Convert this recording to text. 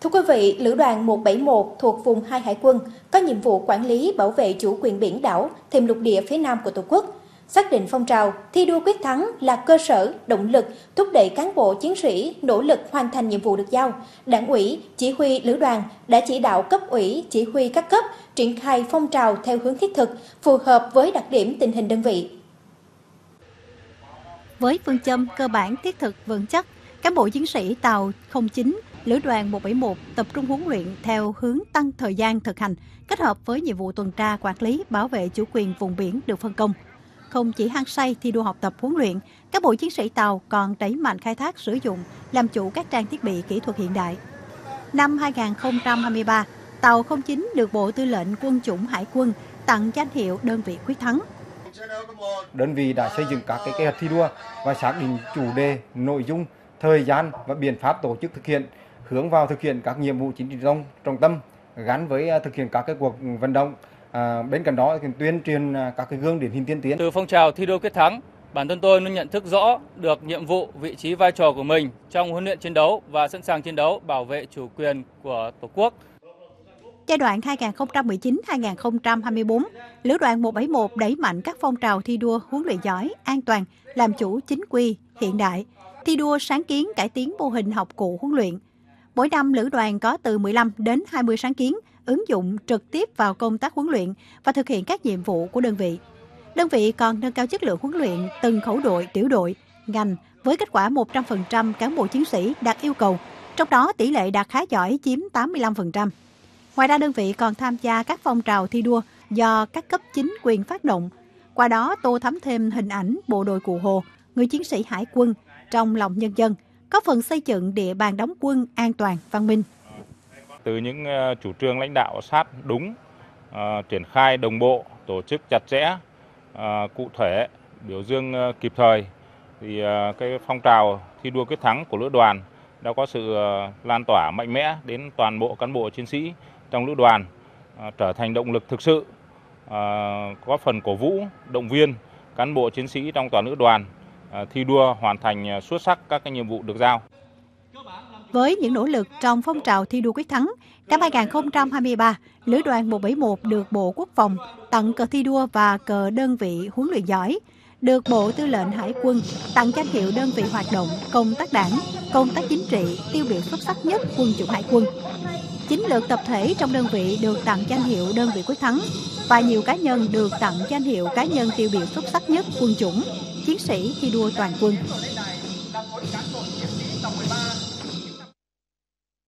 Thưa quý vị, Lữ đoàn 171 thuộc vùng 2 Hải quân có nhiệm vụ quản lý bảo vệ chủ quyền biển đảo, thềm lục địa phía Nam của Tổ quốc. Xác định phong trào thi đua quyết thắng là cơ sở, động lực, thúc đẩy cán bộ chiến sĩ nỗ lực hoàn thành nhiệm vụ được giao, Đảng ủy, chỉ huy Lữ đoàn đã chỉ đạo cấp ủy, chỉ huy các cấp triển khai phong trào theo hướng thiết thực, phù hợp với đặc điểm tình hình đơn vị. Với phương châm cơ bản thiết thực vững chắc, cán bộ chiến sĩ Tàu 09, Lữ đoàn 171 tập trung huấn luyện theo hướng tăng thời gian thực hành, kết hợp với nhiệm vụ tuần tra quản lý bảo vệ chủ quyền vùng biển được phân công. Không chỉ hăng say thi đua học tập huấn luyện, các bộ chiến sĩ Tàu còn đẩy mạnh khai thác sử dụng, làm chủ các trang thiết bị kỹ thuật hiện đại. Năm 2023, Tàu 09 được Bộ Tư lệnh Quân chủng Hải quân tặng danh hiệu đơn vị quyết thắng. Đơn vị đã xây dựng các kế hoạch thi đua và xác định chủ đề, nội dung, thời gian và biện pháp tổ chức thực hiện, hướng vào thực hiện các nhiệm vụ chính trị trọng tâm gắn với thực hiện các cuộc vận động. Bên cạnh đó thì tuyên truyền các gương điển hình tiên tiến. Từ phong trào thi đua quyết thắng, bản thân tôi luôn nhận thức rõ được nhiệm vụ, vị trí, vai trò của mình trong huấn luyện chiến đấu và sẵn sàng chiến đấu bảo vệ chủ quyền của Tổ quốc. Giai đoạn 2019-2024, Lữ đoàn 171 đẩy mạnh các phong trào thi đua huấn luyện giỏi, an toàn, làm chủ chính quy, hiện đại, thi đua sáng kiến cải tiến mô hình học cụ huấn luyện. Mỗi năm, Lữ đoàn có từ 15 đến 20 sáng kiến, ứng dụng trực tiếp vào công tác huấn luyện và thực hiện các nhiệm vụ của đơn vị. Đơn vị còn nâng cao chất lượng huấn luyện từng khẩu đội, tiểu đội, ngành với kết quả 100% cán bộ chiến sĩ đạt yêu cầu, trong đó tỷ lệ đạt khá giỏi chiếm 85%. Ngoài ra, đơn vị còn tham gia các phong trào thi đua do các cấp chính quyền phát động, qua đó tô thắm thêm hình ảnh bộ đội Cụ Hồ, người chiến sĩ hải quân trong lòng nhân dân, góp phần xây dựng địa bàn đóng quân an toàn, văn minh. Từ những chủ trương lãnh đạo sát đúng, triển khai đồng bộ, tổ chức chặt chẽ, cụ thể, biểu dương kịp thời, thì cái phong trào thi đua quyết thắng của Lữ đoàn đã có sự lan tỏa mạnh mẽ đến toàn bộ cán bộ chiến sĩ trong Lữ đoàn, trở thành động lực thực sự, góp phần cổ vũ, động viên cán bộ chiến sĩ trong toàn Lữ đoàn thi đua hoàn thành xuất sắc các cái nhiệm vụ được giao. Với những nỗ lực trong phong trào thi đua quyết thắng, năm 2023, Lữ đoàn 171 được Bộ Quốc phòng tặng cờ thi đua và cờ đơn vị huấn luyện giỏi, được Bộ Tư lệnh Hải quân tặng danh hiệu đơn vị hoạt động, công tác đảng, công tác chính trị, tiêu biểu xuất sắc nhất Quân chủng Hải quân. 9 lượt tập thể trong đơn vị được tặng danh hiệu đơn vị quyết thắng và nhiều cá nhân được tặng danh hiệu cá nhân tiêu biểu xuất sắc nhất Quân chủng, chiến sĩ thi đua toàn quân.